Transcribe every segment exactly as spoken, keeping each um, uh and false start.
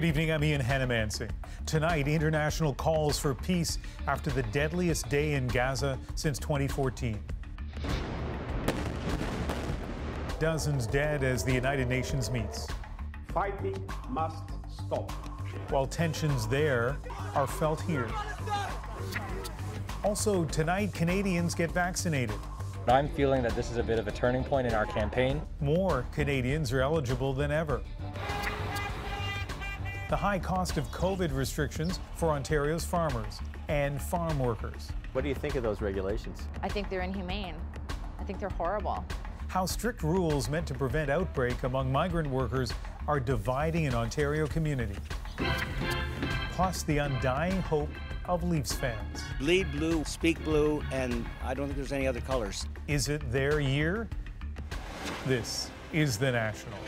Good evening, I'm Ian Hanomansing. Tonight, international calls for peace after the deadliest day in Gaza since twenty fourteen. Dozens dead as the United Nations meets. Fighting must stop. While tensions there are felt here. Also, tonight, Canadians get vaccinated. I'm feeling that this is a bit of a turning point in our campaign. More Canadians are eligible than ever. The high cost of COVID restrictions for Ontario's farmers and farm workers. What do you think of those regulations? I think they're inhumane. I think they're horrible. How strict rules meant to prevent outbreak among migrant workers are dividing an Ontario community. Plus the undying hope of Leafs fans. Bleed blue, speak blue, and I don't think there's any other colors. Is it their year? This is The National.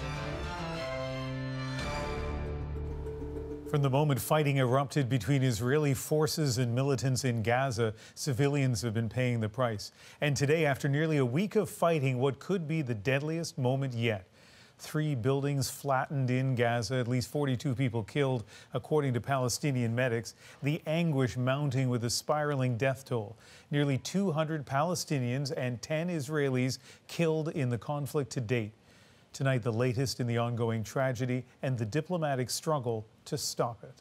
From the moment fighting erupted between Israeli forces and militants in Gaza, civilians have been paying the price. And today, after nearly a week of fighting, what could be the deadliest moment yet. Three buildings flattened in Gaza, at least forty-two people killed, according to Palestinian medics. The anguish mounting with a spiraling death toll. Nearly two hundred Palestinians and ten Israelis killed in the conflict to date. Tonight, the latest in the ongoing tragedy and the diplomatic struggle to stop it.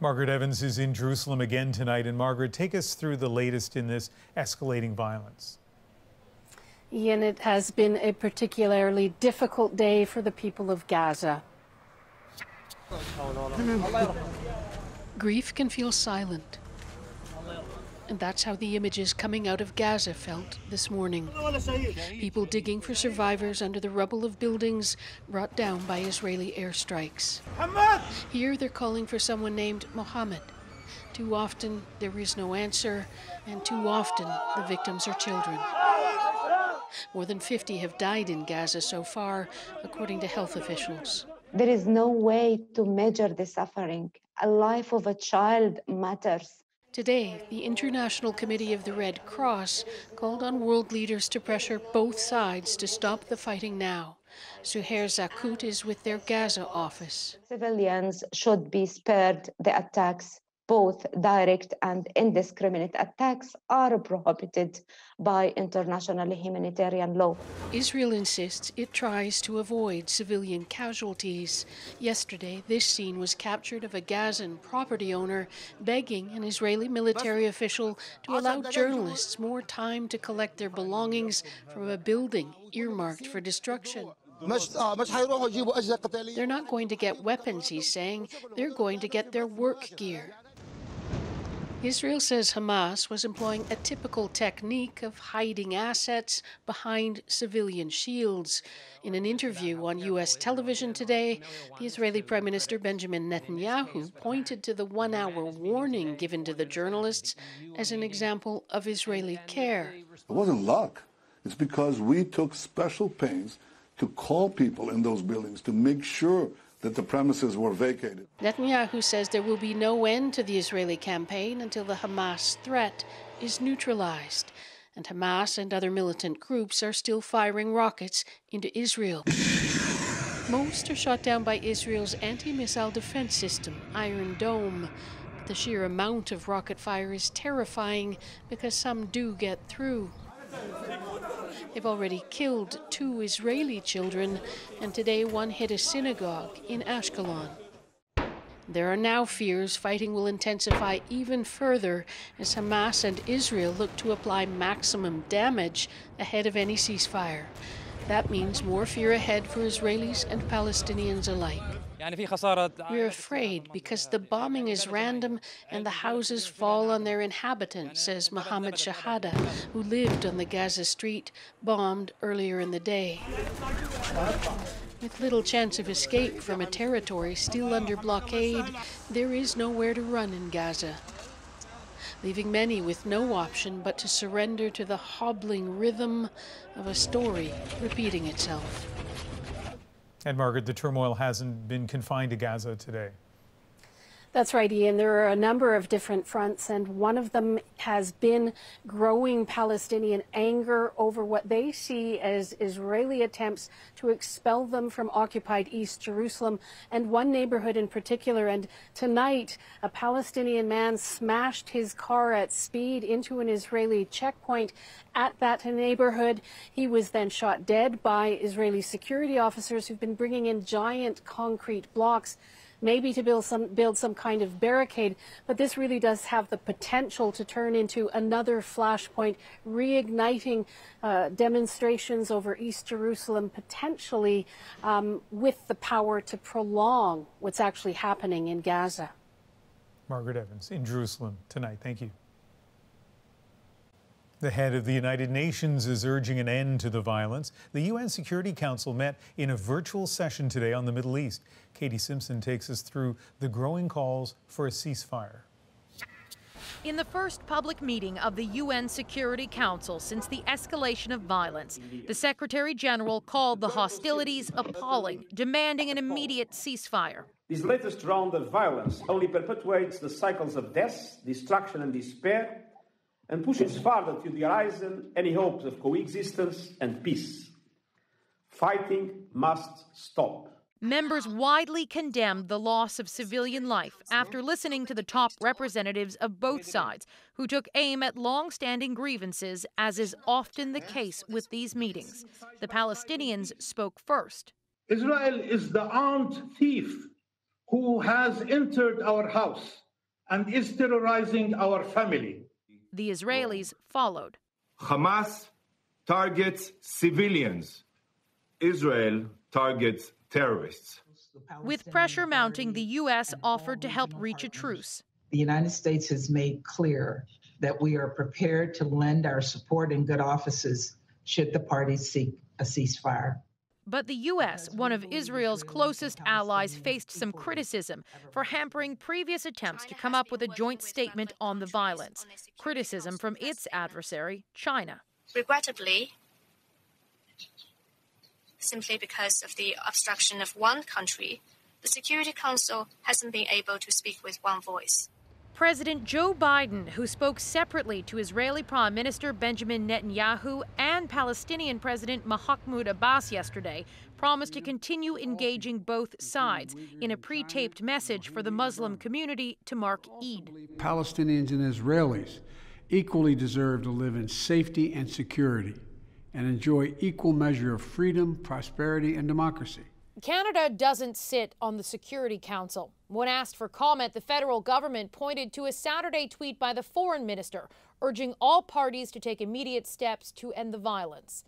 Margaret Evans is in Jerusalem again tonight. And Margaret, take us through the latest in this escalating violence. Ian, it has been a particularly difficult day for the people of Gaza. Grief can feel silent. And that's how the images coming out of Gaza felt this morning. People digging for survivors under the rubble of buildings brought down by Israeli airstrikes. Here they're calling for someone named Mohammed. Too often there is no answer, and too often the victims are children. More than fifty have died in Gaza so far, according to health officials. There is no way to measure the suffering. A life of a child matters. Today, the International Committee of the Red Cross called on world leaders to pressure both sides to stop the fighting now. Suhair Zakut is with their Gaza office. Civilians should be spared the attacks. Both direct and indiscriminate attacks are prohibited by international humanitarian law. Israel insists it tries to avoid civilian casualties. Yesterday, this scene was captured of a Gazan property owner begging an Israeli military official to allow journalists more time to collect their belongings from a building earmarked for destruction. They're not going to get weapons, he's saying. They're going to get their work gear. Israel says Hamas was employing a typical technique of hiding assets behind civilian shields. In an interview on U S television today, the Israeli Prime Minister Benjamin Netanyahu pointed to the one-hour warning given to the journalists as an example of Israeli care. It wasn't luck. It's because we took special pains to call people in those buildings to make sure that the premises were vacated. Netanyahu says there will be no end to the Israeli campaign until the Hamas threat is neutralized. And Hamas and other militant groups are still firing rockets into Israel. Most are shot down by Israel's anti-missile defense system, Iron Dome. But the sheer amount of rocket fire is terrifying because some do get through. They've already killed two Israeli children, and today one hit a synagogue in Ashkelon. There are now fears fighting will intensify even further as Hamas and Israel look to apply maximum damage ahead of any ceasefire. That means more fear ahead for Israelis and Palestinians alike. We're afraid because the bombing is random and the houses fall on their inhabitants, says Mohammed Shahada, who lived on the Gaza Strip, bombed earlier in the day. With little chance of escape from a territory still under blockade, there is nowhere to run in Gaza, leaving many with no option but to surrender to the hobbling rhythm of a story repeating itself. And Margaret, the turmoil hasn't been confined to Gaza today. That's right, Ian. There are a number of different fronts, and one of them has been growing Palestinian anger over what they see as Israeli attempts to expel them from occupied East Jerusalem and one neighborhood in particular. And tonight, a Palestinian man smashed his car at speed into an Israeli checkpoint at that neighborhood. He was then shot dead by Israeli security officers who've been bringing in giant concrete blocks, maybe to build some build some kind of barricade, but this really does have the potential to turn into another flashpoint, reigniting uh, demonstrations over East Jerusalem, potentially um, with the power to prolong what's actually happening in Gaza. Margaret Evans in Jerusalem tonight. Thank you. The head of the United Nations is urging an end to the violence. The U N Security Council met in a virtual session today on the Middle East. Katie Simpson takes us through the growing calls for a ceasefire. In the first public meeting of the U N Security Council since the escalation of violence, the Secretary General called the hostilities appalling, demanding an immediate ceasefire. This latest round of violence only perpetuates the cycles of death, destruction and despair, and pushes farther to the horizon any hopes of coexistence and peace. Fighting must stop. Members widely condemned the loss of civilian life after listening to the top representatives of both sides, who took aim at long-standing grievances, as is often the case with these meetings. The Palestinians spoke first. Israel is the armed thief who has entered our house and is terrorizing our family. The Israelis followed. Hamas targets civilians. Israel targets terrorists. With pressure mounting, the U S offered to help reach a truce. The United States has made clear that we are prepared to lend our support and good offices should the parties seek a ceasefire. But the U S, one of Israel's closest allies, faced some criticism for hampering previous attempts to come up with a joint statement on the violence. Criticism from its adversary, China. Regrettably, simply because of the obstruction of one country, the Security Council hasn't been able to speak with one voice. President Joe Biden, who spoke separately to Israeli Prime Minister Benjamin Netanyahu and Palestinian President Mahmoud Abbas yesterday, promised to continue engaging both sides in a pre-taped message for the Muslim community to mark Eid. Palestinians and Israelis equally deserve to live in safety and security and enjoy equal measure of freedom, prosperity, and democracy. Canada doesn't sit on the Security Council. When asked for comment, the federal government pointed to a Saturday tweet by the foreign minister urging all parties to take immediate steps to end the violence.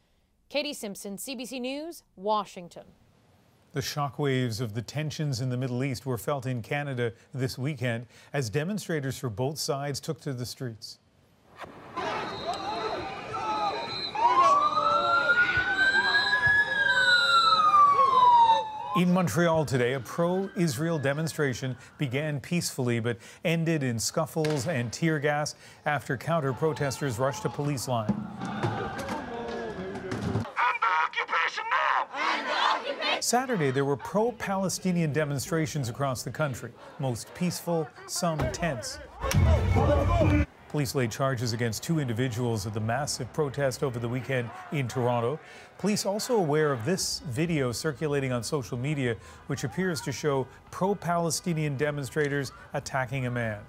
Katie Simpson, C B C News, Washington. The shockwaves of the tensions in the Middle East were felt in Canada this weekend as demonstrators for both sides took to the streets. In Montreal today, a pro-Israel demonstration began peacefully but ended in scuffles and tear gas after counter-protesters rushed a police line. Under occupation now! Under occupation! Saturday, there were pro-Palestinian demonstrations across the country, most peaceful, some tense. Police laid charges against two individuals at the massive protest over the weekend in Toronto. Police also aware of this video circulating on social media, which appears to show pro-Palestinian demonstrators attacking a man.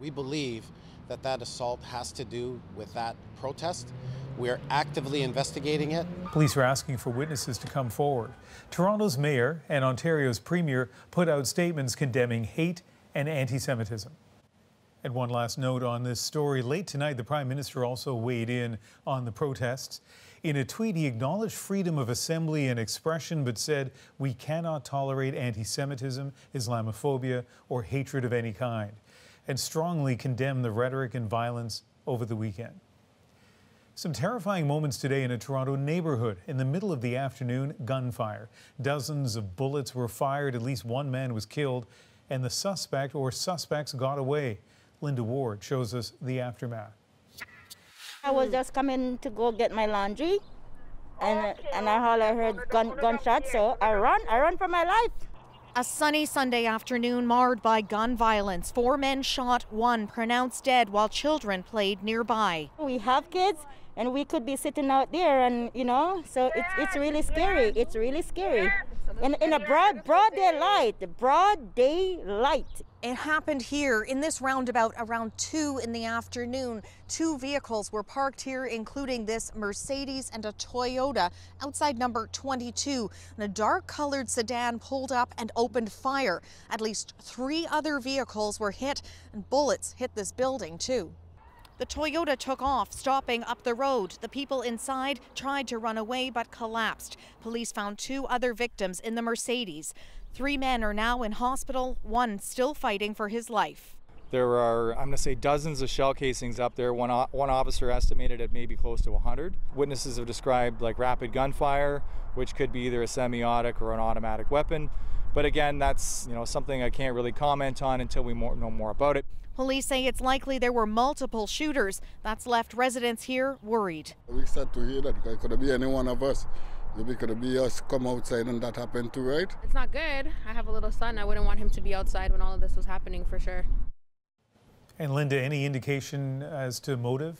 We believe that that assault has to do with that protest. We are actively investigating it. Police are asking for witnesses to come forward. Toronto's mayor and Ontario's premier put out statements condemning hate and anti-Semitism. And one last note on this story. Late tonight, the Prime Minister also weighed in on the protests. In a tweet, he acknowledged freedom of assembly and expression, but said, "We cannot tolerate anti-Semitism, Islamophobia, or hatred of any kind," and strongly condemned the rhetoric and violence over the weekend. Some terrifying moments today in a Toronto neighborhood. In the middle of the afternoon, gunfire. Dozens of bullets were fired, at least one man was killed, and the suspect or suspects got away. Linda Ward shows us the aftermath. I was just coming to go get my laundry, and and I all I heard gun gunshots, so I run, I run for my life. A sunny Sunday afternoon marred by gun violence. Four men shot, one pronounced dead while children played nearby. We have kids and we could be sitting out there and, you know, so it's, it's really scary. It's really scary. In, in a broad, broad daylight, broad daylight. It happened here in this roundabout around two in the afternoon. Two vehicles were parked here, including this Mercedes and a Toyota, outside number twenty-two. And a dark-colored sedan pulled up and opened fire. At least three other vehicles were hit, and bullets hit this building, too. The Toyota took off, stopping up the road. The people inside tried to run away but collapsed. Police found two other victims in the Mercedes. Three men are now in hospital, one still fighting for his life. There are, I'm going to say, dozens of shell casings up there. One, one officer estimated at maybe close to one hundred. Witnesses have described like rapid gunfire, which could be either a semiotic or an automatic weapon. But again, that's, you know, something I can't really comment on until we more, know more about it. Police say it's likely there were multiple shooters. That's left residents here worried. We start to hear that it could be any one of us. Maybe it could be us come outside and that happened too, right? It's not good. I have a little son. I wouldn't want him to be outside when all of this was happening for sure. And Linda, any indication as to motive?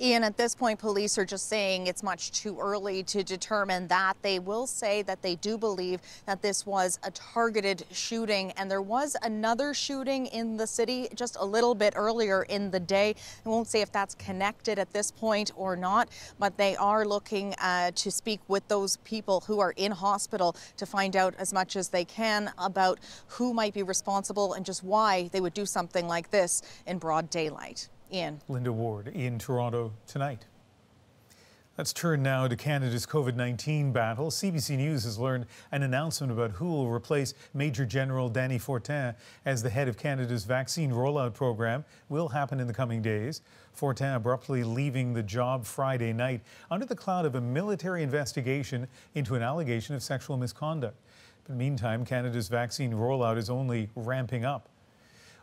Ian, at this point, police are just saying it's much too early to determine that. They will say that they do believe that this was a targeted shooting. And there was another shooting in the city just a little bit earlier in the day. I won't say if that's connected at this point or not, but they are looking uh, to speak with those people who are in hospital to find out as much as they can about who might be responsible and just why they would do something like this in broad daylight. Ian. Linda Ward in Toronto tonight. Let's turn now to Canada's COVID nineteen battle. C B C News has learned an announcement about who will replace Major General Danny Fortin as the head of Canada's vaccine rollout program will happen in the coming days. Fortin abruptly leaving the job Friday night under the cloud of a military investigation into an allegation of sexual misconduct. But meantime, Canada's vaccine rollout is only ramping up.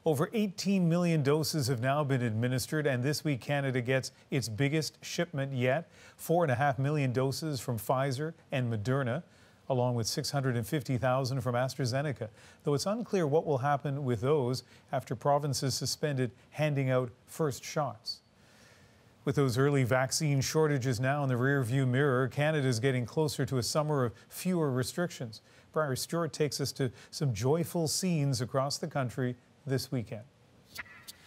Over eighteen million doses have now been administered, and this week Canada gets its biggest shipment yet, four point five million doses from Pfizer and Moderna, along with six hundred fifty thousand from AstraZeneca, though it's unclear what will happen with those after provinces suspended handing out first shots. With those early vaccine shortages now in the rearview mirror, Canada is getting closer to a summer of fewer restrictions. Briar Stewart takes us to some joyful scenes across the country this weekend.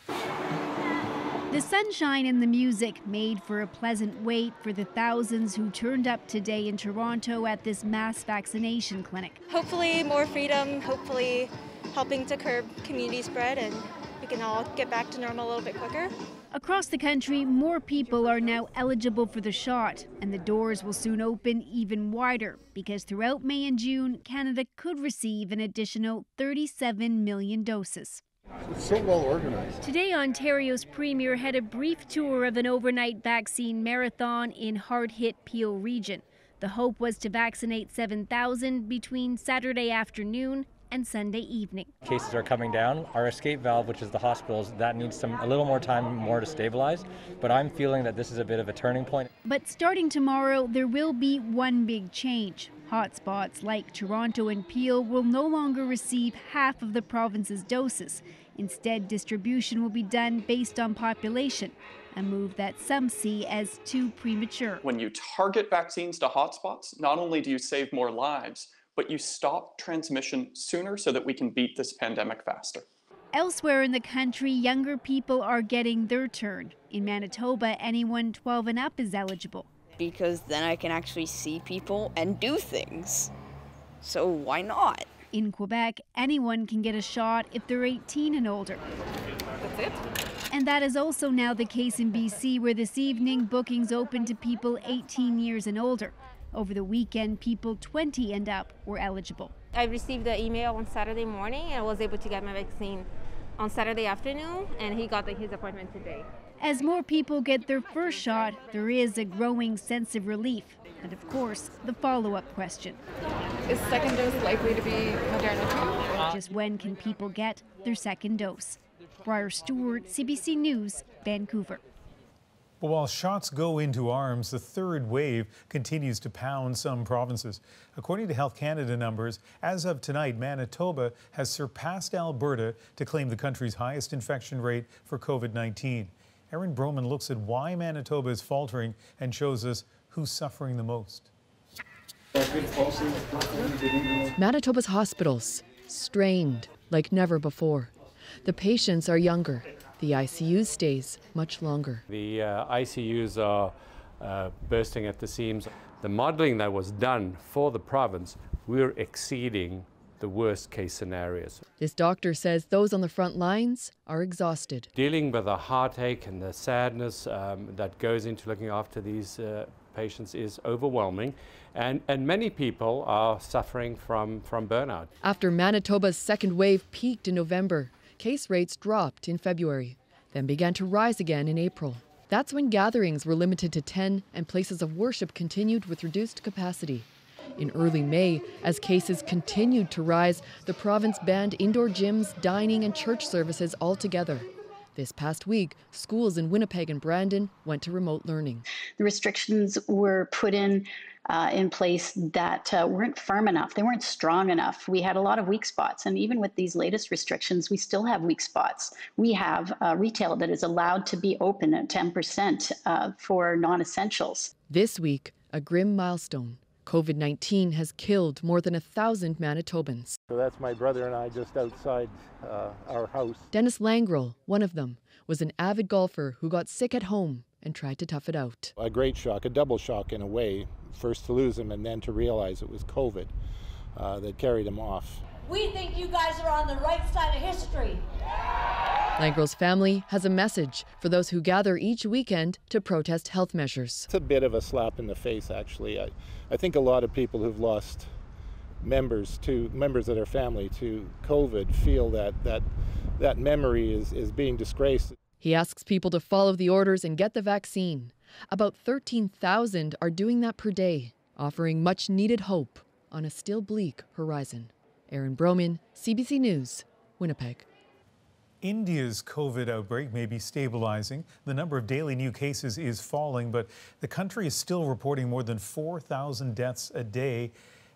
The sunshine and the music made for a pleasant wait for the thousands who turned up today in Toronto at this mass vaccination clinic. Hopefully more freedom, hopefully helping to curb community spread, and we can all get back to normal a little bit quicker. Across the country, more people are now eligible for the shot, and the doors will soon open even wider because throughout May and June, Canada could receive an additional thirty-seven million doses. It's so well organized. Today, Ontario's Premier had a brief tour of an overnight vaccine marathon in hard-hit Peel region. The hope was to vaccinate seven thousand between Saturday afternoon and Sunday evening. Cases are coming down. Our escape valve, which is the hospitals, that needs some a little more time more to stabilize, but I'm feeling that this is a bit of a turning point. But starting tomorrow, there will be one big change. Hotspots like Toronto and Peel will no longer receive half of the province's doses. Instead, distribution will be done based on population, a move that some see as too premature. When you target vaccines to hotspots, not only do you save more lives, but you stop transmission sooner so that we can beat this pandemic faster. Elsewhere in the country, younger people are getting their turn. In Manitoba, anyone twelve and up is eligible. Because then I can actually see people and do things. So why not? In Quebec, anyone can get a shot if they're eighteen and older. That's it. And that is also now the case in B C, where this evening bookings open to people eighteen years and older. Over the weekend, people twenty and up were eligible. I received the email on Saturday morning and was able to get my vaccine on Saturday afternoon, and he got the, his appointment today. As more people get their first shot, there is a growing sense of relief. And of course, the follow-up question. Is second dose likely to be Moderna? Just when can people get their second dose? Briar Stewart, C B C News, Vancouver. But while shots go into arms, the third wave continues to pound some provinces. According to Health Canada numbers, as of tonight, Manitoba has surpassed Alberta to claim the country's highest infection rate for COVID nineteen. Aaron Broman looks at why Manitoba is faltering and shows us who's suffering the most. Manitoba's hospitals, strained like never before. The patients are younger. The I C U stays much longer. The uh, I C Us are uh, bursting at the seams. The modeling that was done for the province, we're exceeding the worst case scenarios. This doctor says those on the front lines are exhausted. Dealing with the heartache and the sadness um, that goes into looking after these uh, patients is overwhelming, and, and many people are suffering from, from burnout. After Manitoba's second wave peaked in November, case rates dropped in February, then began to rise again in April. That's when gatherings were limited to ten and places of worship continued with reduced capacity. In early May, as cases continued to rise, the province banned indoor gyms, dining and church services altogether. This past week, schools in Winnipeg and Brandon went to remote learning. The restrictions were put in uh, in place that uh, weren't firm enough. They weren't strong enough. We had a lot of weak spots. And even with these latest restrictions, we still have weak spots. We have uh, retail that is allowed to be open at ten percent uh, for non-essentials. This week, a grim milestone. COVID nineteen has killed more than a thousand Manitobans. So that's my brother and I just outside uh, our house. Dennis Langrell, one of them, was an avid golfer who got sick at home and tried to tough it out. A great shock, a double shock in a way, first to lose him and then to realize it was COVID uh, that carried him off. We think you guys are on the right side of history. Langrell's family has a message for those who gather each weekend to protest health measures. It's a bit of a slap in the face, actually. I, I think a lot of people who've lost members to members of their family to COVID feel that that, that memory is, is being disgraced. He asks people to follow the orders and get the vaccine. About thirteen thousand are doing that per day, offering much needed hope on a still bleak horizon. Aaron Broman, C B C News, Winnipeg. India's COVID outbreak may be stabilizing. The number of daily new cases is falling, but the country is still reporting more than four thousand deaths a day,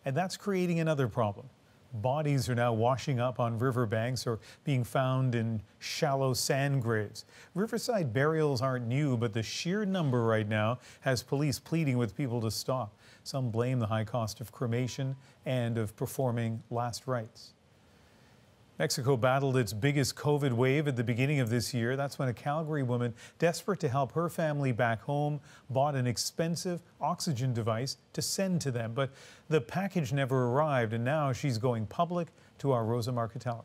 and that's creating another problem. Bodies are now washing up on riverbanks or being found in shallow sand graves. Riverside burials aren't new, but the sheer number right now has police pleading with people to stop. Some blame the high cost of cremation and of performing last rites. Mexico battled its biggest COVID wave at the beginning of this year. That's when a Calgary woman, desperate to help her family back home, bought an expensive oxygen device to send to them. But the package never arrived, and now she's going public to our Rosa Marcotelli.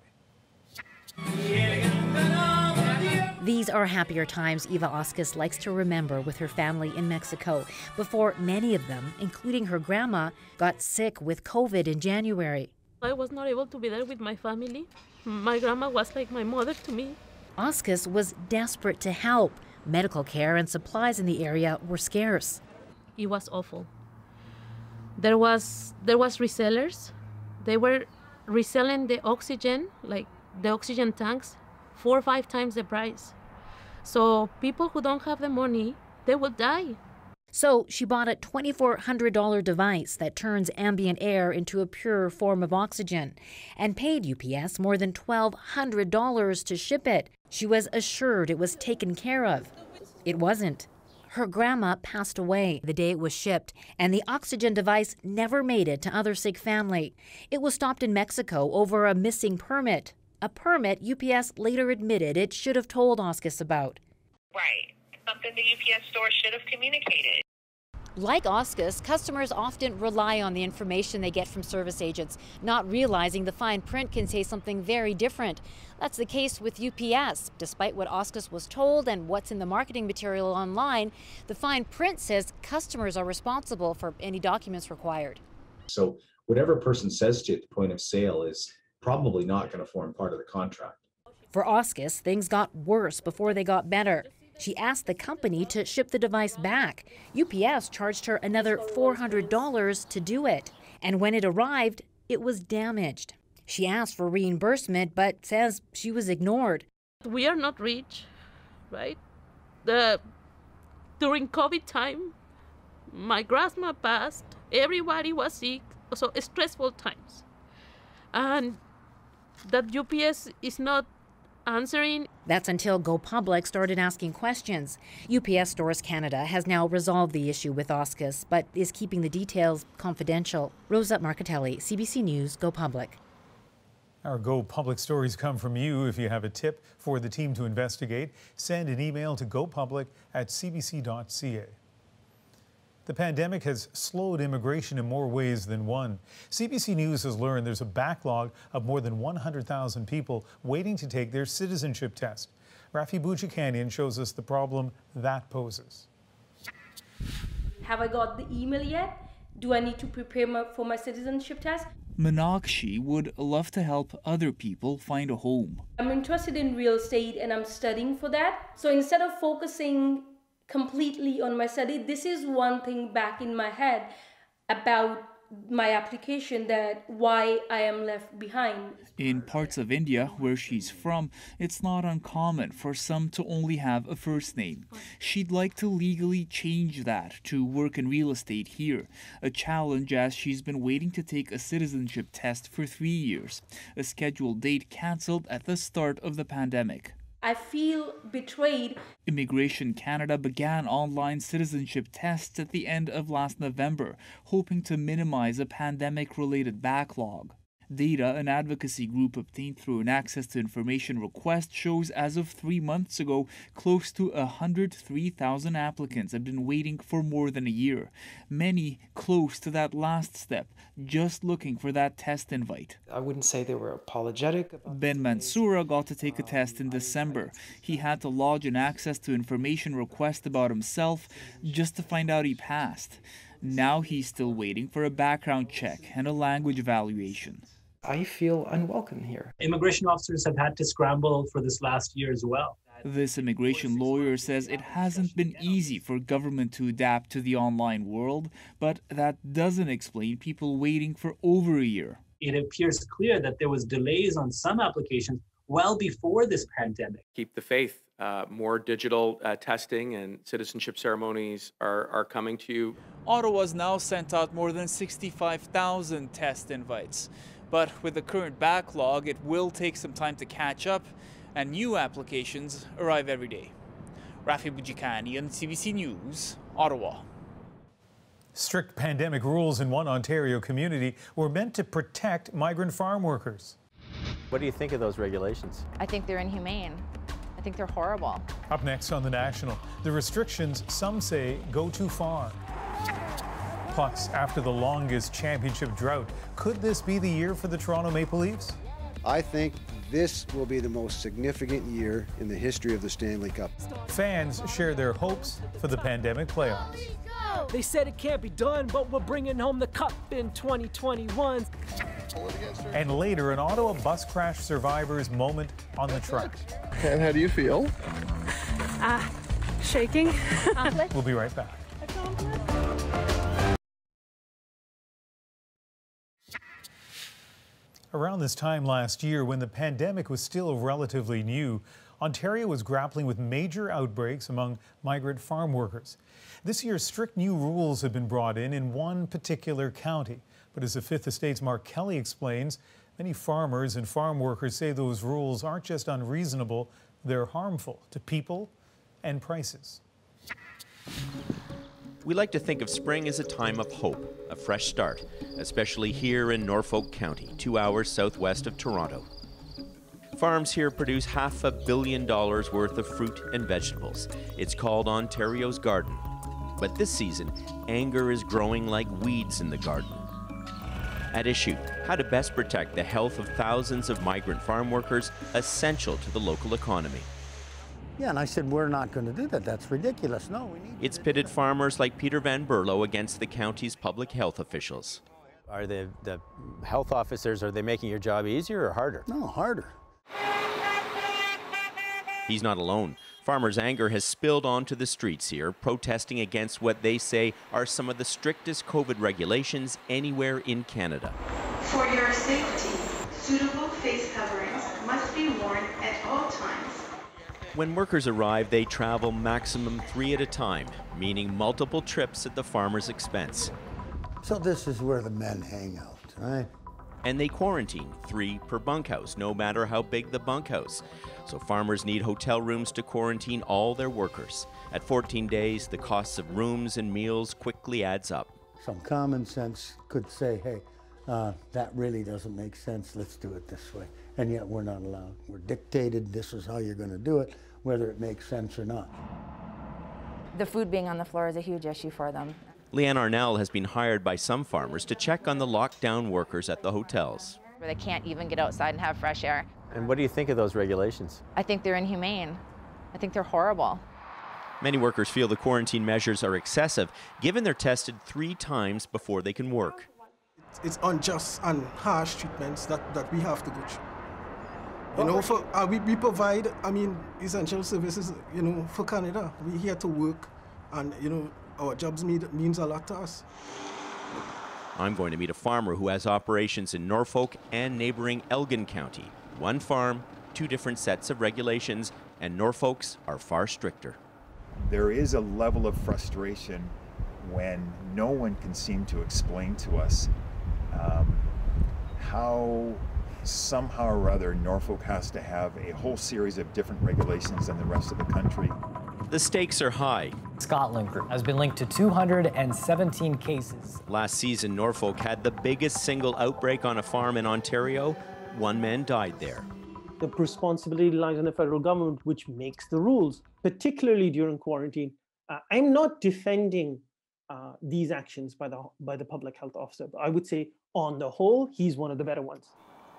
These are happier times Eva Oskis likes to remember with her family in Mexico, before many of them, including her grandma, got sick with COVID in January. I was not able to be there with my family. My grandma was like my mother to me. Oskis was desperate to help. Medical care and supplies in the area were scarce. It was awful. There was there was resellers. They were reselling the oxygen, like the oxygen tanks, four or five times the price. So people who don't have the money, they will die. So she bought a two thousand four hundred dollar device that turns ambient air into a purer form of oxygen and paid U P S more than one thousand two hundred dollars to ship it. She was assured it was taken care of. It wasn't. Her grandma passed away the day it was shipped, and the oxygen device never made it to other sick family. It was stopped in Mexico over a missing permit, a permit U P S later admitted it should have told Oskis about. Right. Something the U P S store should have communicated. Like Oskis, customers often rely on the information they get from service agents, not realizing the fine print can say something very different. That's the case with U P S. Despite what Oskis was told and what's in the marketing material online, the fine print says customers are responsible for any documents required. So whatever a person says to you at the point of sale is probably not going to form part of the contract. For Oskis, things got worse before they got better. She asked the company to ship the device back. U P S charged her another four hundred dollars to do it. And when it arrived, it was damaged. She asked for reimbursement, but says she was ignored. We are not rich, right? The during COVID time, my grandma passed, everybody was sick, so stressful times. And that U P S is not answering. That's until Go Public started asking questions. U P S Stores Canada has now resolved the issue with Oskis, but is keeping the details confidential. Rosa Marcotelli, C B C News, Go Public. Our Go Public stories come from you. If you have a tip for the team to investigate, send an email to gopublic at c b c dot c a. The pandemic has slowed immigration in more ways than one. C B C News has learned there's a backlog of more than one hundred thousand people waiting to take their citizenship test. Rafi Boujikanian shows us the problem that poses. Have I got the email yet? Do I need to prepare my, for my citizenship test? Meenakshi would love to help other people find a home. I'm interested in real estate and I'm studying for that. So instead of focusing completely on my study, this is one thing back in my head about my application, that why I am left behind. In parts of India where she's from, it's not uncommon for some to only have a first name. She'd like to legally change that to work in real estate here, a challenge as she's been waiting to take a citizenship test for three years, a scheduled date cancelled at the start of the pandemic. I feel betrayed. Immigration Canada began online citizenship tests at the end of last November, hoping to minimize a pandemic-related backlog. Data an advocacy group obtained through an access to information request shows as of three months ago, close to one hundred three thousand applicants have been waiting for more than a year. Many close to that last step, just looking for that test invite. I wouldn't say they were apologetic about Ben Mansoura got to take a test in December. He had to lodge an access to information request about himself just to find out he passed. Now he's still waiting for a background check and a language evaluation. I feel unwelcome here. Immigration officers have had to scramble for this last year as well. This immigration lawyer says it hasn't been easy for government to adapt to the online world, but that doesn't explain people waiting for over a year. It appears clear that there was delays on some applications well before this pandemic. Keep the faith. Uh, more digital uh, testing and citizenship ceremonies are, are coming to you. Ottawa's now sent out more than sixty-five thousand test invites. But with the current backlog, it will take some time to catch up, and new applications arrive every day. Rafi Boujikanian, C B C News, Ottawa. Strict pandemic rules in one Ontario community were meant to protect migrant farm workers. What do you think of those regulations? I think they're inhumane. I think they're horrible. Up next on The National, the restrictions some say go too far. Plus, after the longest championship drought, could this be the year for the Toronto Maple Leafs? I think this will be the most significant year in the history of the Stanley Cup. Fans share their hopes for the pandemic playoffs. They said it can't be done, but we're bringing home the cup in twenty twenty-one. And later, an Ottawa bus crash survivor's moment on the track. And how do you feel? Ah, uh, shaking. We'll be right back. Around this time last year, when the pandemic was still relatively new, Ontario was grappling with major outbreaks among migrant farm workers. This year, strict new rules have been brought in in one particular county. But as the Fifth Estate's Mark Kelly explains, many farmers and farm workers say those rules aren't just unreasonable, they're harmful to people and prices. We like to think of spring as a time of hope, a fresh start, especially here in Norfolk County, two hours southwest of Toronto. Farms here produce half a billion dollars worth of fruit and vegetables. It's called Ontario's Garden. But this season, anger is growing like weeds in the garden. At issue, how to best protect the health of thousands of migrant farm workers essential to the local economy. Yeah, and I said, we're not going to do that. That's ridiculous. No, we need It's pitted farmers like Peter Van Berlo against the county's public health officials. Are the, the health officers, are they making your job easier or harder? No, harder. He's not alone. Farmers' anger has spilled onto the streets here, protesting against what they say are some of the strictest COVID regulations anywhere in Canada. For your safety, suitable face coverings must be worn at all times. When workers arrive, they travel maximum three at a time, meaning multiple trips at the farmer's expense. So this is where the men hang out, right? And they quarantine, three per bunkhouse, no matter how big the bunkhouse. So farmers need hotel rooms to quarantine all their workers. At fourteen days, the costs of rooms and meals quickly adds up. Some common sense could say, hey, uh, that really doesn't make sense, let's do it this way. And yet we're not allowed. We're dictated, this is how you're going to do it, whether it makes sense or not. The food being on the floor is a huge issue for them. Leanne Arnell has been hired by some farmers to check on the lockdown workers at the hotels. Where they can't even get outside and have fresh air. And what do you think of those regulations? I think they're inhumane. I think they're horrible. Many workers feel the quarantine measures are excessive, given they're tested three times before they can work. It's unjust and harsh treatments that, that we have to go through. You know, for, uh, we, we provide, I mean, essential services, you know, for Canada. We're here to work and, you know, our jobs mean, means a lot to us. I'm going to meet a farmer who has operations in Norfolk and neighboring Elgin County. One farm, two different sets of regulations, and Norfolk's are far stricter. There is a level of frustration when no one can seem to explain to us um, how somehow or other Norfolk has to have a whole series of different regulations than the rest of the country. The stakes are high. Scotland has been linked to two hundred seventeen cases. Last season, Norfolk had the biggest single outbreak on a farm in Ontario. One man died there. The responsibility lies on the federal government, which makes the rules, particularly during quarantine. Uh, I'm not defending uh, these actions by the, by the public health officer, but I would say on the whole, he's one of the better ones.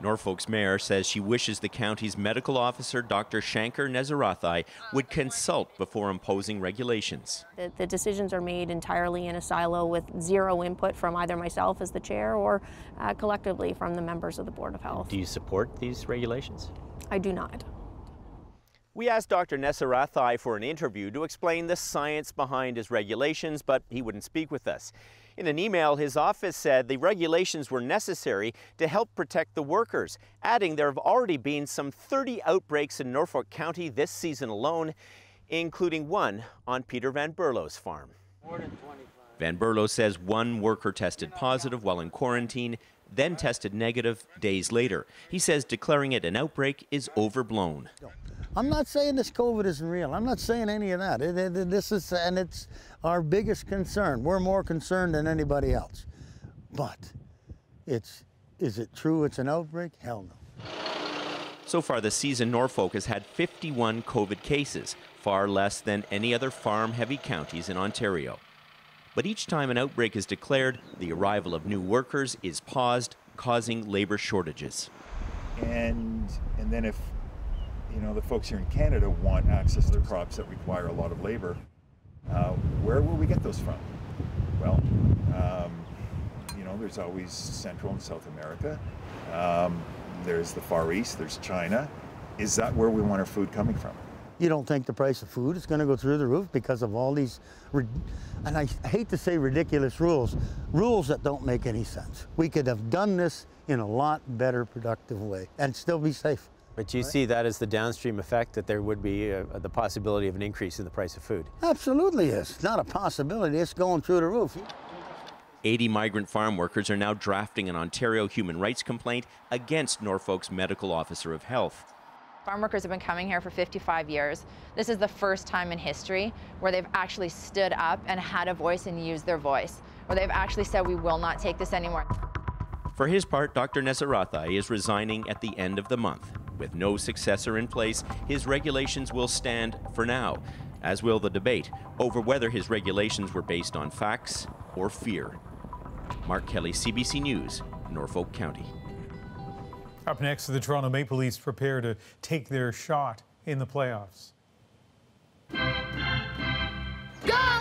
Norfolk's mayor says she wishes the county's medical officer, Doctor Shankar Nezarathai, would consult before imposing regulations. The, the decisions are made entirely in a silo with zero input from either myself as the chair or uh, collectively from the members of the Board of Health. Do you support these regulations? I do not. We asked Doctor Nezarathai for an interview to explain the science behind his regulations, but he wouldn't speak with us. In an email, his office said the regulations were necessary to help protect the workers, adding there have already been some thirty outbreaks in Norfolk County this season alone, including one on Peter Van Berlo's farm. Van Berlo says one worker tested positive while in quarantine, then tested negative days later. He says declaring it an outbreak is overblown. I'm not saying this COVID isn't real. I'm not saying any of that. It, it, this is, and it's our biggest concern. We're more concerned than anybody else. But it's, is it true it's an outbreak? Hell no. So far this season, Norfolk has had fifty-one COVID cases, far less than any other farm-heavy counties in Ontario. But each time an outbreak is declared, the arrival of new workers is paused, causing labor shortages. And, and then if you know, the folks here in Canada want access to crops that require a lot of labor. Uh, where will we get those from? Well, um, you know, there's always Central and South America. Um, there's the Far East, there's China. Is that where we want our food coming from? You don't think the price of food is going to go through the roof because of all these, and I hate to say ridiculous rules, rules that don't make any sense. We could have done this in a lot better productive way and still be safe. But you see that as the downstream effect, that there would be a, the possibility of an increase in the price of food? Absolutely is. It's not a possibility. It's going through the roof. eighty migrant farm workers are now drafting an Ontario human rights complaint against Norfolk's medical officer of health. Farm workers have been coming here for fifty-five years. This is the first time in history where they've actually stood up and had a voice and used their voice, where they've actually said, we will not take this anymore. For his part, Doctor Nezarathai is resigning at the end of the month. With no successor in place, his regulations will stand for now, as will the debate over whether his regulations were based on facts or fear. Mark Kelly, C B C News, Norfolk County. Up next, the Toronto Maple Leafs prepare to take their shot in the playoffs. Go,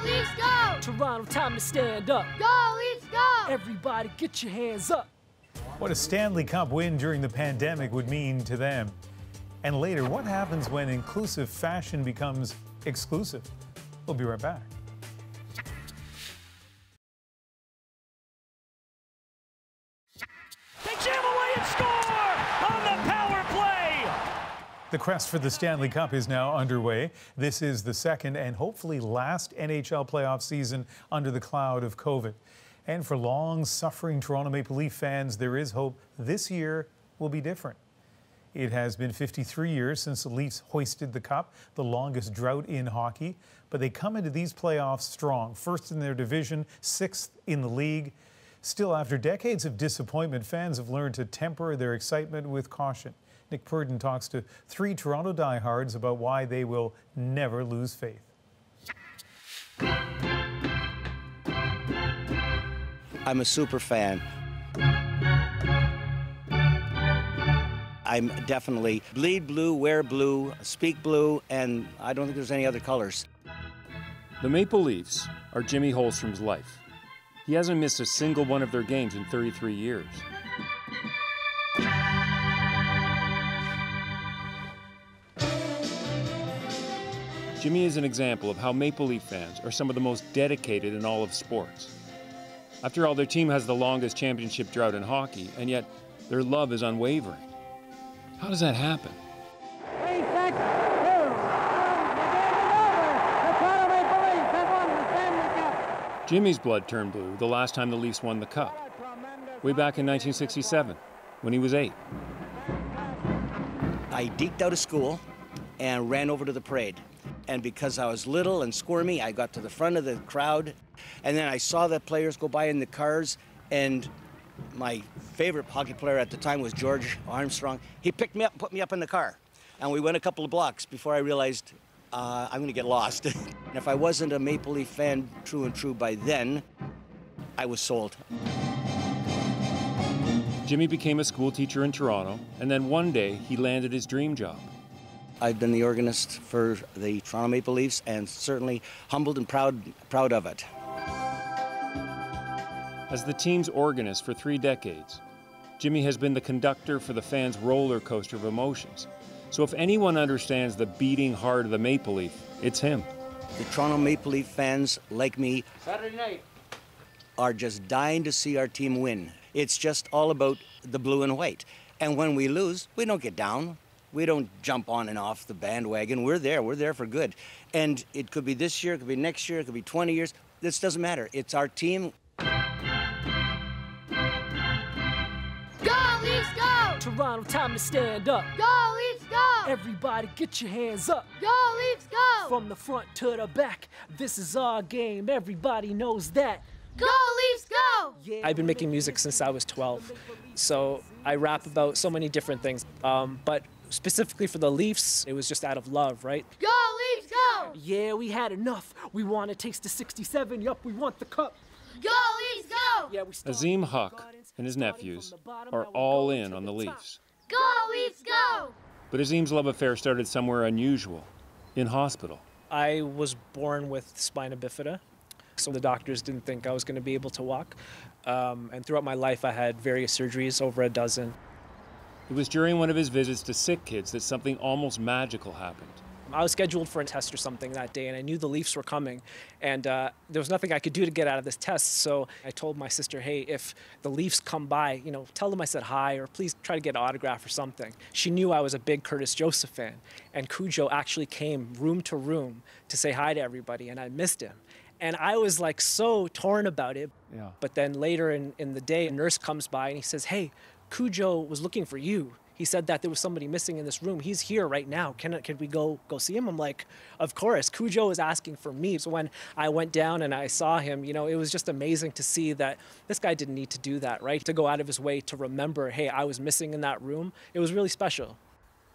Leafs, go! Toronto, time to stand up. Go, Leafs, go! Everybody, get your hands up. What a Stanley Cup win during the pandemic would mean to them. And later, what happens when inclusive fashion becomes exclusive? We'll be right back. They jam away and score on the power play! The The quest for the Stanley Cup is now underway. This is the second and hopefully last N H L playoff season under the cloud of COVID. And for long-suffering Toronto Maple Leaf fans, there is hope this year will be different. It has been fifty-three years since the Leafs hoisted the cup, the longest drought in hockey. But they come into these playoffs strong, first in their division, sixth in the league. Still, after decades of disappointment, fans have learned to temper their excitement with caution. Nick Purdon talks to three Toronto diehards about why they will never lose faith. I'm a super fan. I'm definitely bleed blue, wear blue, speak blue, and I don't think there's any other colors. The Maple Leafs are Jimmy Holstrom's life. He hasn't missed a single one of their games in thirty-three years. Jimmy is an example of how Maple Leaf fans are some of the most dedicated in all of sports. After all, their team has the longest championship drought in hockey, and yet their love is unwavering. How does that happen? Three, six, two, one, the Toronto Maple Leafs have won the Stanley Cup. Jimmy's blood turned blue the last time the Leafs won the Cup, way back in nineteen sixty-seven, when he was eight. I deked out of school and ran over to the parade. And because I was little and squirmy, I got to the front of the crowd, and then I saw the players go by in the cars, and my favorite hockey player at the time was George Armstrong. He picked me up, put me up in the car, and we went a couple of blocks before I realized uh, I'm gonna get lost. And if I wasn't a Maple Leaf fan, true and true by then, I was sold. Jimmy became a school teacher in Toronto, and then one day he landed his dream job. I've been the organist for the Toronto Maple Leafs and certainly humbled and proud, proud of it. As the team's organist for three decades, Jimmy has been the conductor for the fans' roller coaster of emotions. So if anyone understands the beating heart of the Maple Leaf, it's him. The Toronto Maple Leaf fans, like me, Saturday night, are just dying to see our team win. It's just all about the blue and white. And when we lose, we don't get down. We don't jump on and off the bandwagon. We're there. We're there for good. And it could be this year, it could be next year, it could be twenty years. This doesn't matter. It's our team. Go, Leafs, go! Toronto, time to stand up. Go, Leafs, go! Everybody get your hands up. Go, Leafs, go! From the front to the back, this is our game. Everybody knows that. Go, Leafs, go! I've been making music since I was twelve, so I rap about so many different things. Um, but specifically for the Leafs, it was just out of love, right? Go, Leafs, go! Yeah, we had enough. We want to taste the sixty-seven. Yup, we want the cup. Go, Leafs, go! Yeah, we Azim Huq and his nephews are all in on the Leafs. Go, Leafs, go! But Azim's love affair started somewhere unusual, in hospital. I was born with spina bifida, so the doctors didn't think I was going to be able to walk. Um, and throughout my life, I had various surgeries, over a dozen. It was during one of his visits to sick kids that something almost magical happened. I was scheduled for a test or something that day, and I knew the Leafs were coming, and uh, there was nothing I could do to get out of this test, so I told my sister, hey, if the Leafs come by, you know, tell them I said hi, or please try to get an autograph or something. She knew I was a big Curtis Joseph fan, and Cujo actually came room to room to say hi to everybody, and I missed him. And I was like so torn about it. Yeah. But then later in, in the day, a nurse comes by and he says, hey, Cujo was looking for you. He said that there was somebody missing in this room. He's here right now. Can, can we go, go see him? I'm like, of course, Cujo is asking for me. So when I went down and I saw him, you know, it was just amazing to see that this guy didn't need to do that, right? To go out of his way to remember, hey, I was missing in that room. It was really special.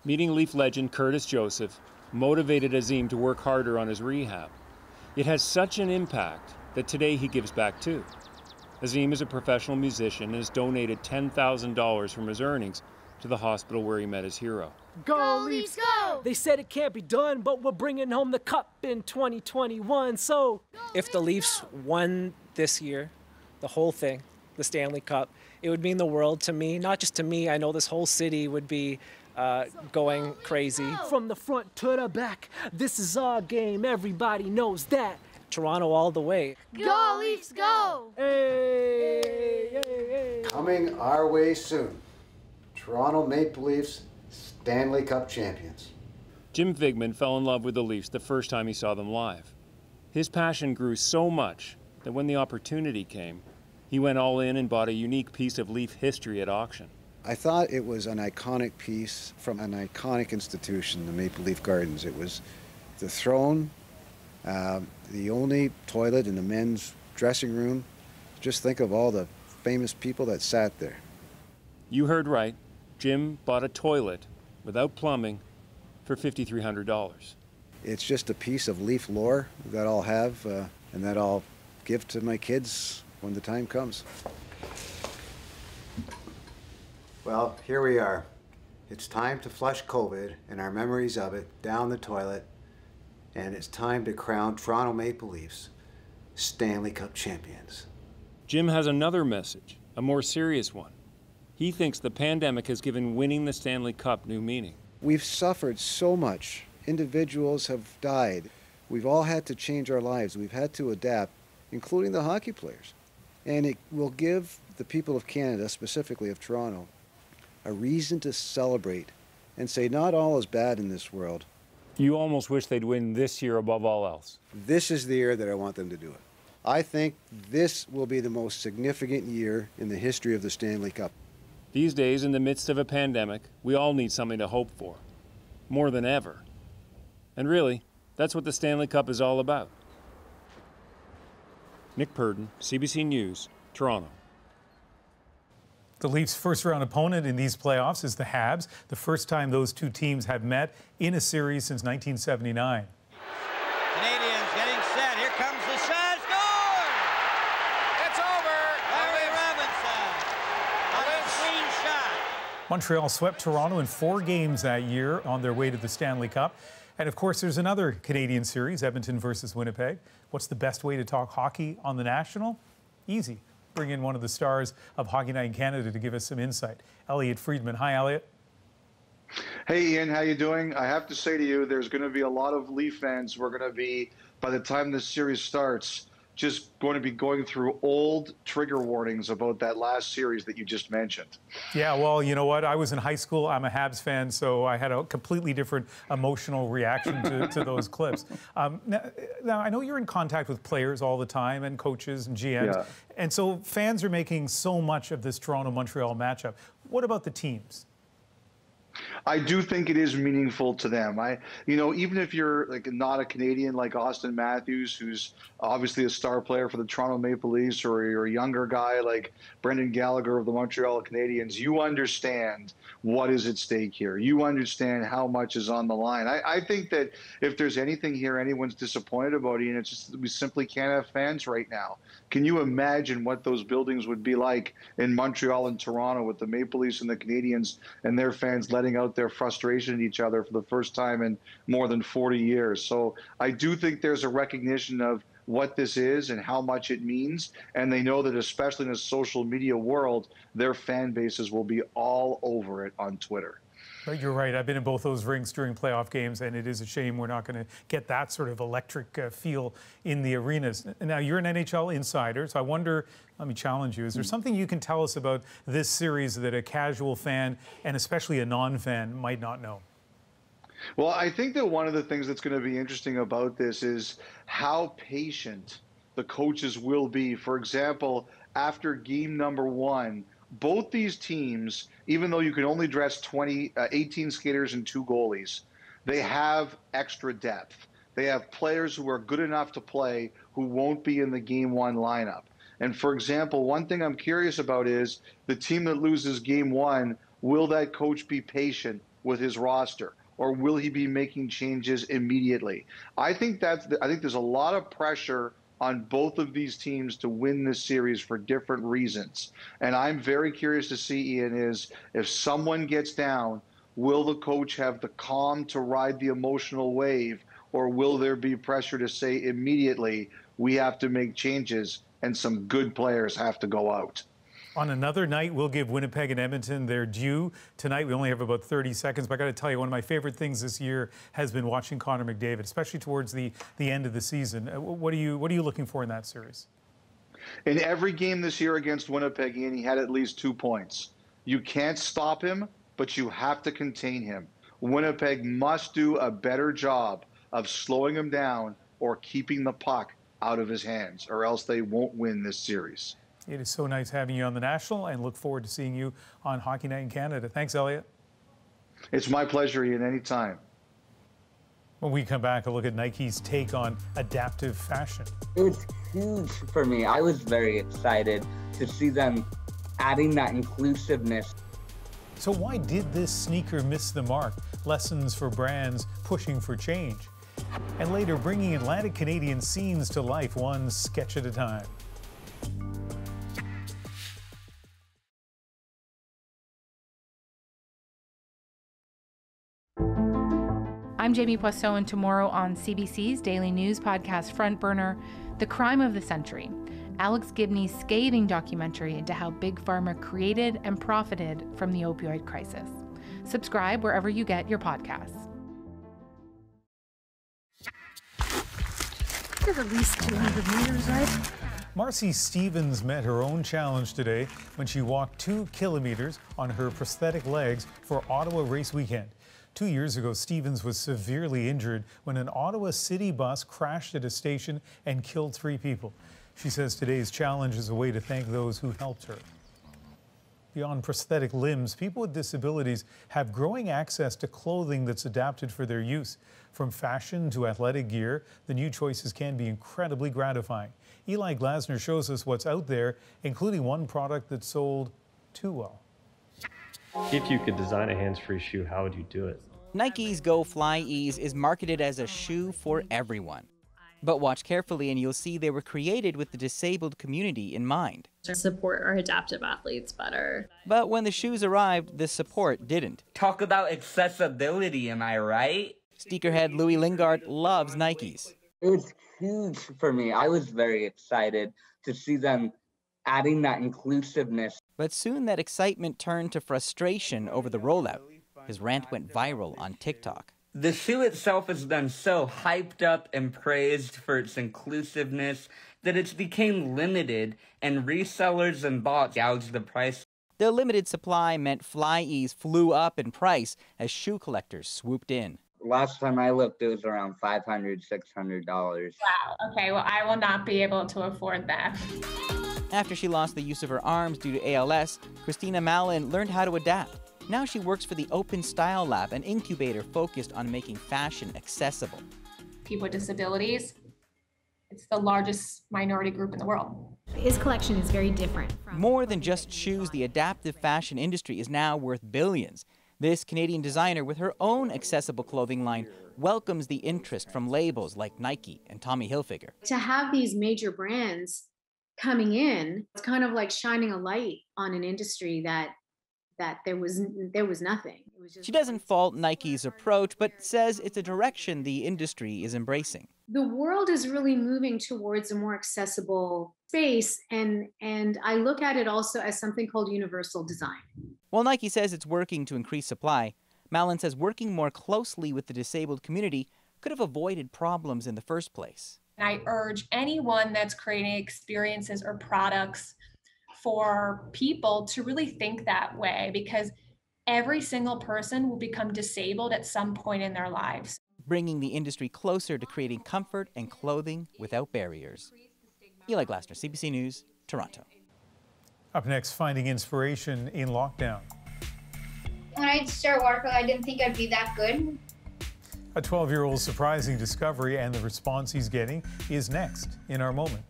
Meeting Leaf legend Curtis Joseph motivated Azim to work harder on his rehab. It has such an impact that today he gives back too. Azim is a professional musician and has donated ten thousand dollars from his earnings to the hospital where he met his hero. Go, Leafs, go! They said it can't be done, but we're bringing home the cup in twenty twenty-one, so... If the Leafs won this year, the whole thing, the Stanley Cup, it would mean the world to me. Not just to me, I know this whole city would be Uh, going crazy. From the front to the back, this is our game, everybody knows that. Toronto all the way. Go, Leafs, go! Hey, hey, hey. Coming our way soon, Toronto Maple Leafs Stanley Cup champions. Jim Vigman fell in love with the Leafs the first time he saw them live. His passion grew so much that when the opportunity came, he went all in and bought a unique piece of Leaf history at auction. I thought it was an iconic piece from an iconic institution, the Maple Leaf Gardens. It was the throne, uh, the only toilet in the men's dressing room. Just think of all the famous people that sat there. You heard right. Jim bought a toilet without plumbing for five thousand three hundred dollars. It's just a piece of Leaf lore that I'll have uh, and that I'll give to my kids when the time comes. Well, here we are. It's time to flush COVID and our memories of it down the toilet, and it's time to crown Toronto Maple Leafs Stanley Cup champions. Jim has another message, a more serious one. He thinks the pandemic has given winning the Stanley Cup new meaning. We've suffered so much. Individuals have died. We've all had to change our lives. We've had to adapt, including the hockey players. And it will give the people of Canada, specifically of Toronto, a reason to celebrate and say not all is bad in this world. You almost wish they'd win this year above all else. This is the year that I want them to do it. I think this will be the most significant year in the history of the Stanley Cup. These days, in the midst of a pandemic, we all need something to hope for, more than ever. And really, that's what the Stanley Cup is all about. Nick Purdon, C B C News, Toronto. The Leafs' first-round opponent in these playoffs is the Habs, the first time those two teams have met in a series since nineteen seventy-nine. Canadians getting set. Here comes the shot. Score! It's over. Larry Robinson on a clean shot. Montreal swept Toronto in four games that year on their way to the Stanley Cup. And, of course, there's another Canadian series, Edmonton versus Winnipeg. What's the best way to talk hockey on the National? Easy. Bring in one of the stars of Hockey Night in Canada to give us some insight. Elliot Friedman. Hi, Elliot. Hey, Ian. How you doing? I have to say to you, there's going to be a lot of Leaf fans. We're going to be, by the time this series starts, just going to be going through old trigger warnings about that last series that you just mentioned. Yeah, well, you know what? I was in high school. I'm a Habs fan, so I had a completely different emotional reaction to, to those clips. Um, now, now, I know you're in contact with players all the time and coaches and G Ms, yeah. And so fans are making so much of this Toronto-Montreal matchup. What about the teams? I do think it is meaningful to them. I, you know, even if you're like not a Canadian like Austin Matthews, who's obviously a star player for the Toronto Maple Leafs, or you're a younger guy like Brendan Gallagher of the Montreal Canadiens, you understand what is at stake here. You understand how much is on the line. I, I think that if there's anything here anyone's disappointed about, Ian, it's just that we simply can't have fans right now. Can you imagine what those buildings would be like in Montreal and Toronto with the Maple Leafs and the Canadiens and their fans letting out their frustration at each other for the first time in more than forty years. So I do think there's a recognition of what this is and how much it means, and they know that especially in a social media world, their fan bases will be all over it on Twitter. But you're right. I've been in both those rings during playoff games, and it is a shame we're not going to get that sort of electric uh, feel in the arenas. Now, you're an N H L insider, so I wonder, let me challenge you, is there something you can tell us about this series that a casual fan, and especially a non-fan, might not know? Well, I think that one of the things that's going to be interesting about this is how patient the coaches will be. For example, after game number one, both these teams, even though you can only dress twenty, uh, eighteen skaters and two goalies, they have extra depth. They have players who are good enough to play who won't be in the game one lineup. And for example, one thing I'm curious about is the team that loses game one, will that coach be patient with his roster? Or will he be making changes immediately? I think that's the, I think there's a lot of pressure on both of these teams to win this series for different reasons. And I'm very curious to see, Ian, is if someone gets down, will the coach have the calm to ride the emotional wave, or will there be pressure to say immediately, we have to make changes and some good players have to go out? On another night, we'll give Winnipeg and Edmonton their due. Tonight, we only have about thirty seconds, but I got to tell you, one of my favorite things this year has been watching Connor McDavid, especially towards the, the end of the season. What are you, what are you looking for in that series? In every game this year against Winnipeg, Ian, he had at least two points. You can't stop him, but you have to contain him. Winnipeg must do a better job of slowing him down or keeping the puck out of his hands, or else they won't win this series. It is so nice having you on the National, and look forward to seeing you on Hockey Night in Canada. Thanks, Elliot. It's my pleasure, Ian, any time. When we come back, a look at Nike's take on adaptive fashion. It was huge for me. I was very excited to see them adding that inclusiveness. So why did this sneaker miss the mark? Lessons for brands pushing for change. And later, bringing Atlantic Canadian scenes to life, one sketch at a time. I'm Jamie Poisson, and tomorrow on C B C's Daily News podcast Front Burner, the crime of the century, Alex Gibney's scathing documentary into how Big Pharma created and profited from the opioid crisis. Subscribe wherever you get your podcasts. You're at least two hundred meters, right? Marcy Stevens met her own challenge today when she walked two kilometers on her prosthetic legs for Ottawa Race Weekend. Two years ago, Stevens was severely injured when an Ottawa city bus crashed at a station and killed three people. She says today's challenge is a way to thank those who helped her. Beyond prosthetic limbs, people with disabilities have growing access to clothing that's adapted for their use. From fashion to athletic gear, the new choices can be incredibly gratifying. Eli Glasner shows us what's out there, including one product that's sold too well. If you could design a hands-free shoe, how would you do it? Nike's Go Fly Ease is marketed as a shoe for everyone. But watch carefully and you'll see they were created with the disabled community in mind. To support our adaptive athletes better. But when the shoes arrived, the support didn't. Talk about accessibility, am I right? Sneakerhead Louis Lingard loves Nikes. It was huge for me. I was very excited to see them adding that inclusiveness. But soon that excitement turned to frustration over the rollout. His rant went viral on TikTok. The shoe itself has been so hyped up and praised for its inclusiveness that it's became limited, and resellers and bots gouged the price. The limited supply meant FlyEase flew up in price as shoe collectors swooped in. Last time I looked, it was around five hundred dollars, six hundred dollars. Wow, okay, well, I will not be able to afford that. After she lost the use of her arms due to A L S, Christina Mallon learned how to adapt. Now she works for the Open Style Lab, an incubator focused on making fashion accessible. People with disabilities, it's the largest minority group in the world. His collection is very different. More than just shoes, the adaptive fashion industry is now worth billions. This Canadian designer with her own accessible clothing line welcomes the interest from labels like Nike and Tommy Hilfiger. To have these major brands coming in, it's kind of like shining a light on an industry that that there was there was nothing. It was just she doesn't fault Nike's approach, but says it's a direction the industry is embracing. The world is really moving towards a more accessible space, and, and I look at it also as something called universal design. While Nike says it's working to increase supply, Mallon says working more closely with the disabled community could have avoided problems in the first place. I urge anyone that's creating experiences or products for people to really think that way, because every single person will become disabled at some point in their lives. Bringing the industry closer to creating comfort and clothing without barriers. Eli Glasner, C B C News, Toronto. Up next, finding inspiration in lockdown. When I started watercolour, I didn't think I'd be that good. A twelve-year-old's surprising discovery and the response he's getting is next in our moment.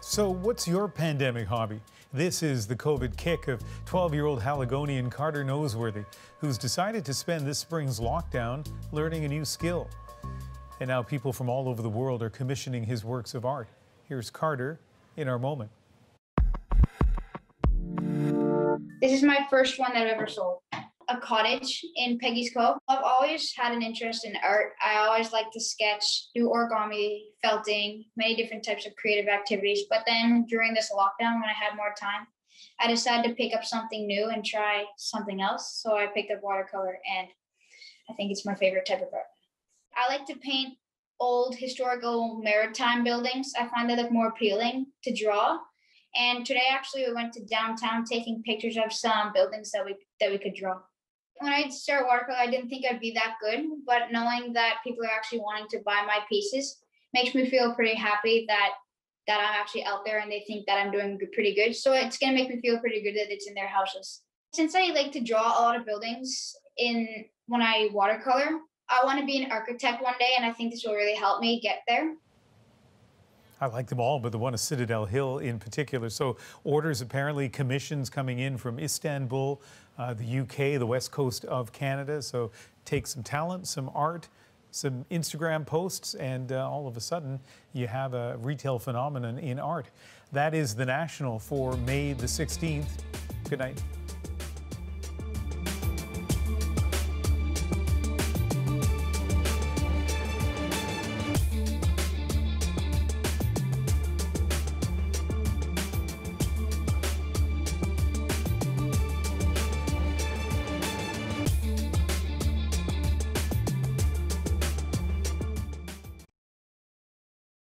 So what's your pandemic hobby? This is the COVID kick of twelve-year-old Haligonian Carter Noseworthy, who's decided to spend this spring's lockdown learning a new skill. And now people from all over the world are commissioning his works of art. Here's Carter in our moment. This is my first one that I've ever sold. A cottage in Peggy's Cove. I've always had an interest in art. I always liked to sketch, do origami, felting, many different types of creative activities. But then during this lockdown, when I had more time, I decided to pick up something new and try something else. So I picked up watercolor, and I think it's my favorite type of art. I like to paint old historical maritime buildings. I find they look more appealing to draw. And today, actually, we went to downtown taking pictures of some buildings that we that we could draw. When I started watercolor, I didn't think I'd be that good, but knowing that people are actually wanting to buy my pieces makes me feel pretty happy that that I'm actually out there and they think that I'm doing pretty good. So it's going to make me feel pretty good that it's in their houses. Since I like to draw a lot of buildings in when I watercolor, I want to be an architect one day, and I think this will really help me get there. I like them all, but the one at Citadel Hill in particular. So orders, apparently commissions coming in from Istanbul, uh, the U K, the west coast of Canada. So take some talent, some art, some Instagram posts, and uh, all of a sudden you have a retail phenomenon in art. That is The National for May the sixteenth. Good night.